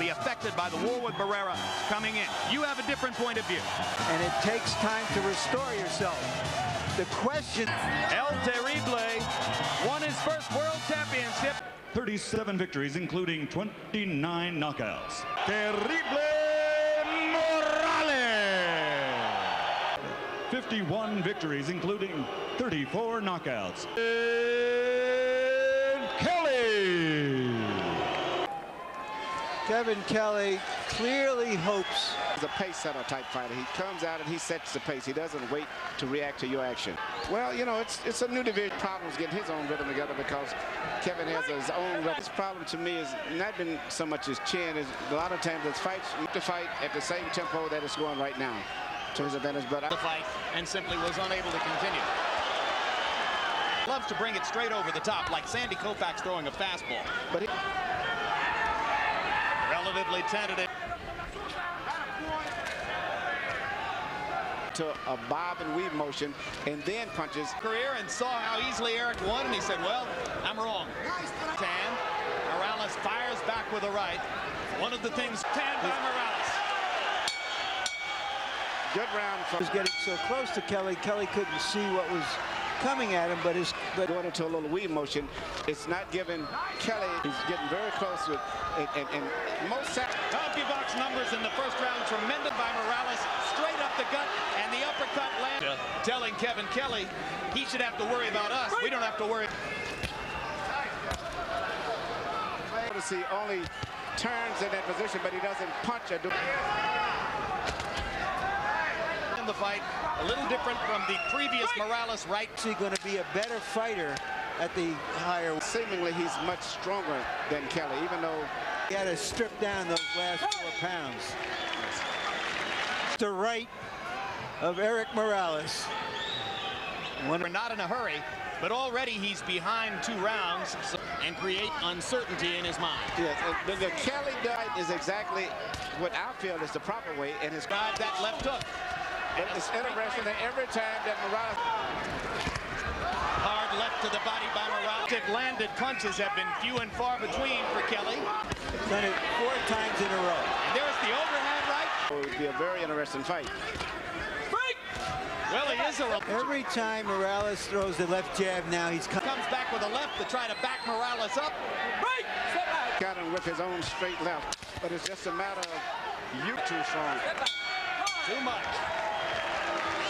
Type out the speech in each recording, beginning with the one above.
be affected by the war with Barrera coming in. You have a different point of view. And it takes time to restore yourself. The question... El Terrible won his first world championship. 37 victories, including 29 knockouts. Terrible Morales! 51 victories, including 34 knockouts. Kevin Kelley clearly hopes. He's a pace setter type fighter. He comes out and he sets the pace. He doesn't wait to react to your action. Well, you know, it's a new division. Problems getting his own rhythm together because Kevin has his own rhythm. His problem to me has not been so much his chin as a lot of times his fights to fight at the same tempo that it's going right now to his advantage. But the fight and simply was unable to continue. Loves to bring it straight over the top like Sandy Koufax throwing a fastball. But relatively tentative. To a bob and weave motion and then punches. Career and saw how easily Erik won and he said, well, I'm wrong. Tan, Morales fires back with a right. One of the things Tan by Morales. Good round. He was getting so close to Kelley. Kelley couldn't see what was coming at him, but it's going into a little weave motion. It's not giving Kelley. He's getting very close with most CompuBox numbers in the first round. Tremendous by Morales, straight up the gut, and the uppercut land. Telling Kevin Kelley he should have to worry about us. We don't have to worry. He only turns in that position, but he doesn't punch or do. In the fight. A little different from the previous Morales right. He's going to be a better fighter at the higher. Seemingly, he's much stronger than Kelley, even though he had to strip down those last 4 pounds. The right of Erik Morales. We're not in a hurry, but already he's behind 2 rounds and create uncertainty in his mind. Yes, the Kelley diet is exactly what I feel is the proper way, and his drive that left hook. And it's interesting that every time that Morales... Hard left to the body by Morales. Landed punches have been few and far between for Kelley. He's done it 4 times in a row. And there's the overhand right. It would be a very interesting fight. Break! Well, he is a... Every time Morales throws the left jab now, he's... Comes back with a left to try to back Morales up. Break! Got him with his own straight left. But it's just a matter of you too strong. Too much.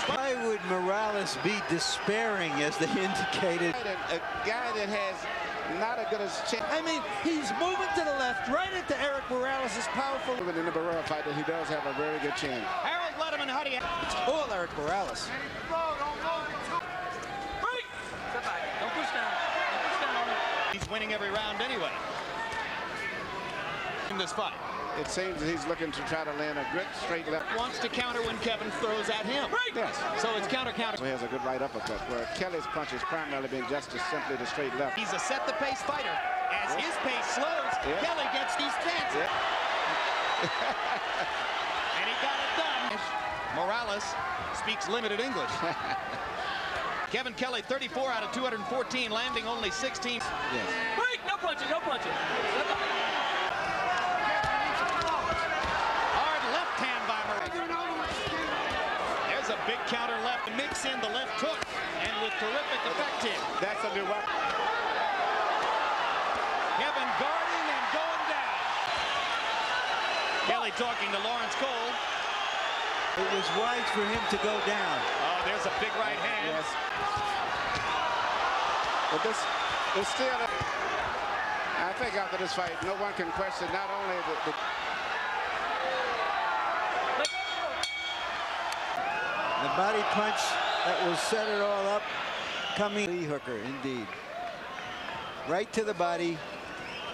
Why would Morales be despairing, as they indicated? A guy that has not a good as chance. I mean, he's moving to the left, right into Erik Morales' powerful. In the Barrera fight, he does have a very good chance. Harold Lederman, how do you? Oh, Erik Morales. Don't push down. Don't push down on him. He's winning every round anyway. In this fight. It seems he's looking to try to land a good straight left. Wants to counter when Kevin throws at him. Yes. So it's counter. So he has a good right uppercut, where Kelley's punch has primarily been just simply the straight left. He's a set-the-pace fighter. As his pace slows, Kelley gets these chances. And he got it done. Morales speaks limited English. Kevin Kelley, 34 out of 214, landing only 16. Yes. Break! No punches, no punches. A big counter left, mix in the left hook, and with terrific effect here. That's a new weapon. Kevin guarding and going down. Kelley talking to Lawrence Cole. It was wise for him to go down. Oh, there's a big right hand. Yes. But this is still, I think after this fight, no one can question not only the body punch that will set it all up. Coming Lee Hooker, indeed. Right to the body,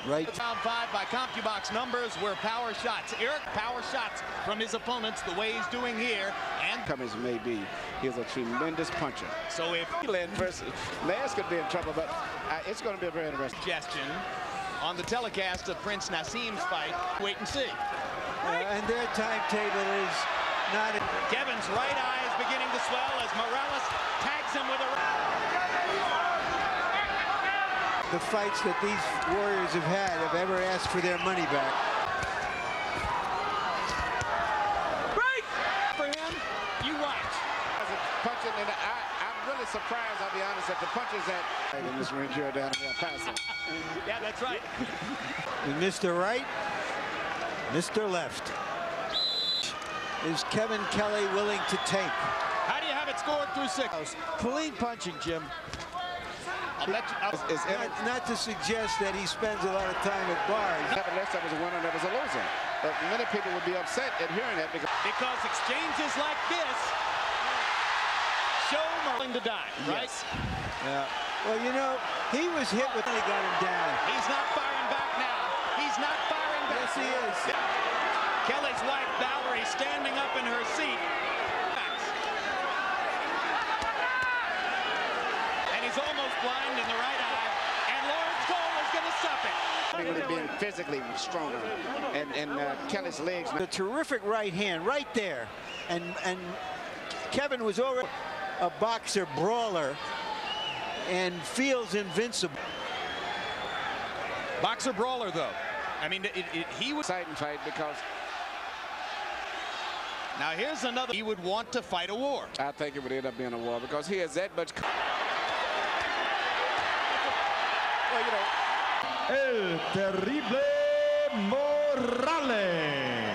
right. Round 5 by CompuBox numbers were power shots. Erik power shots from his opponents the way he's doing here. And Cummings may be. He's a tremendous puncher. So if Lance could be in trouble, but it's going to be a very interesting suggestion on the telecast of Prince Nassim's fight. Wait and see. And their timetable is not. Kevin's right eye is beginning to swell as Morales tags him with a... The fights that these Warriors have had ever asked for their money back. I'm really surprised, I'll be honest, at the punches that in this ring here down in El Paso. Yeah, that's right. We missed the right, Mr. Left. Is Kevin Kelley willing to take? How do you have it scored through six? Clean punching, Jim. Not to suggest that he spends a lot of time at bars. Nevertheless, that was a winner, that was a loser. But many people would be upset at hearing that because exchanges like this show him willing to die, right? Yes. Yeah. Well, you know, he was hit with he got him down. He's not firing back now. He's not firing back. Yes, he is. Kelly's wife, Valerie, standing up in her seat. And he's almost blind in the right eye. And Lawrence Cole is going to stop it. Being physically stronger. And Kelly's legs. The terrific right hand right there. And Kevin was already a boxer brawler and feels invincible. Boxer brawler, though. I mean, he was exciting fight because. Now here's another. He would want to fight a war. I think it would end up being a war because he has that much. Well, you know. El Terrible Morales.